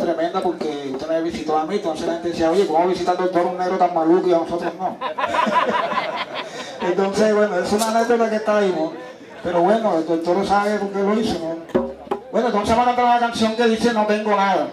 tremenda porque usted me visitó a mí, entonces la gente decía, oye, ¿cómo visita al doctor un negro tan maluco y a nosotros no? Entonces, bueno, es una anécdota que está ahí, ¿no? Pero bueno, el doctor sabe por qué lo hizo, ¿no? Bueno, entonces van a cantar una canción que dice No tengo nada.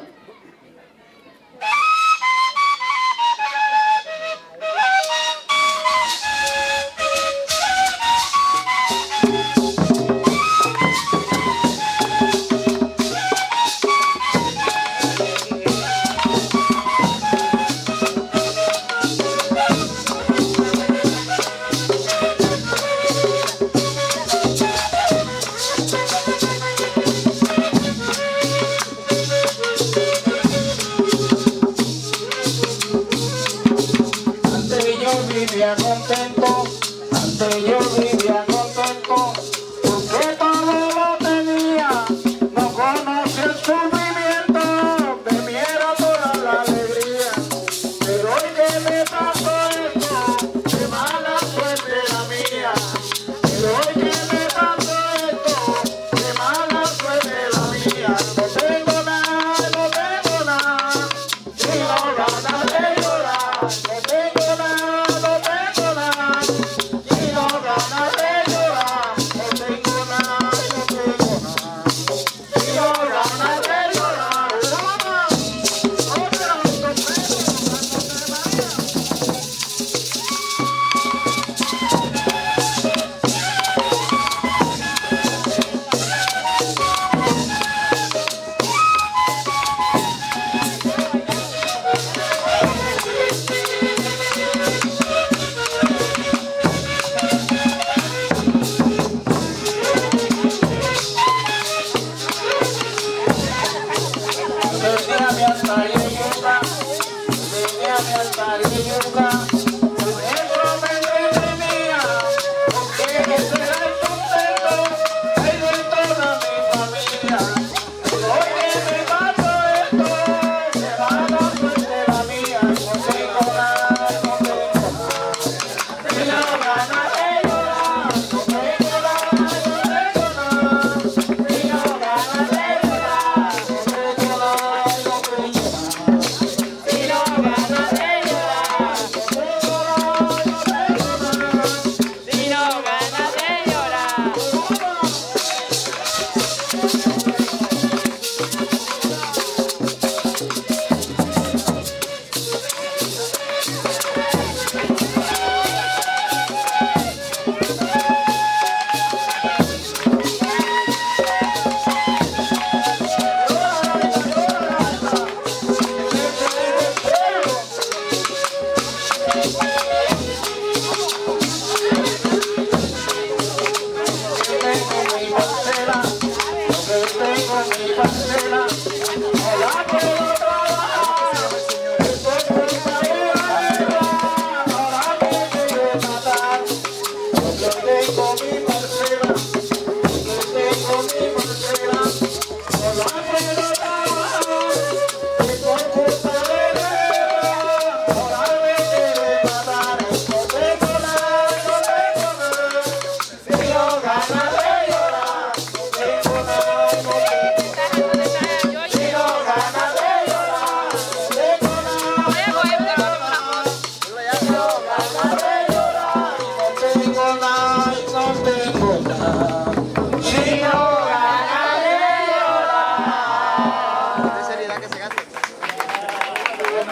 Un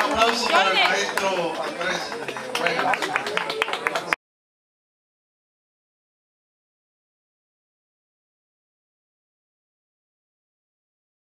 aplauso para el maestro Andrés.